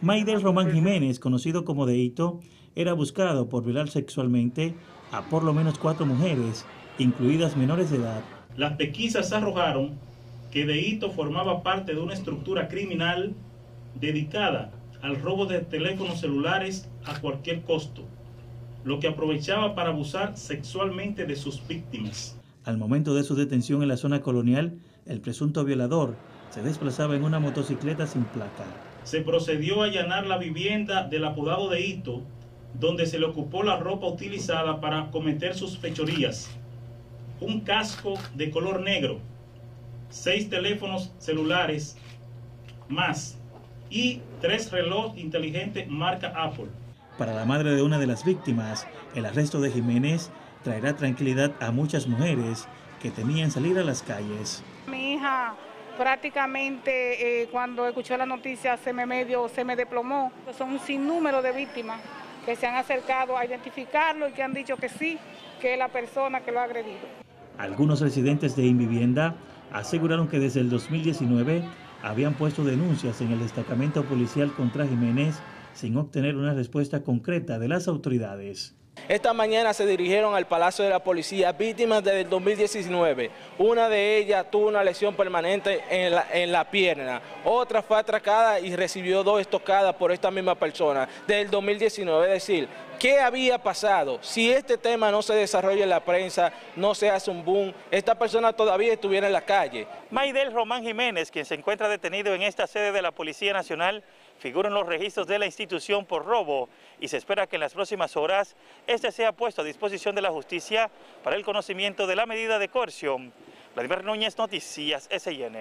Maidel Román Jiménez, conocido como Deíto, era buscado por violar sexualmente a por lo menos 4 mujeres, incluidas menores de edad. Las pesquisas arrojaron que Deíto formaba parte de una estructura criminal dedicada al robo de teléfonos celulares a cualquier costo, lo que aprovechaba para abusar sexualmente de sus víctimas. Al momento de su detención en la zona colonial, el presunto violador se desplazaba en una motocicleta sin placa. Se procedió a allanar la vivienda del apodado Deíto, donde se le ocupó la ropa utilizada para cometer sus fechorías, un casco de color negro, 6 teléfonos celulares más y 3 relojes inteligentes marca Apple. Para la madre de una de las víctimas, el arresto de Jiménez traerá tranquilidad a muchas mujeres que temían salir a las calles. Mi hija prácticamente cuando escuchó la noticia se me desplomó. Son un sinnúmero de víctimas que se han acercado a identificarlo y que han dicho que sí, que es la persona que lo ha agredido. Algunos residentes de Invivienda aseguraron que desde el 2019 habían puesto denuncias en el destacamento policial contra Jiménez sin obtener una respuesta concreta de las autoridades. Esta mañana se dirigieron al Palacio de la Policía víctimas desde el 2019. Una de ellas tuvo una lesión permanente en la pierna. Otra fue atracada y recibió 2 estocadas por esta misma persona desde el 2019. Es decir, ¿qué había pasado? Si este tema no se desarrolla en la prensa, no se hace un boom, esta persona todavía estuviera en la calle. Maidel Román Jiménez, quien se encuentra detenido en esta sede de la Policía Nacional, figura en los registros de la institución por robo y se espera que en las próximas horas este sea puesto a disposición de la justicia para el conocimiento de la medida de coerción. Vladimir Núñez, Noticias SIN.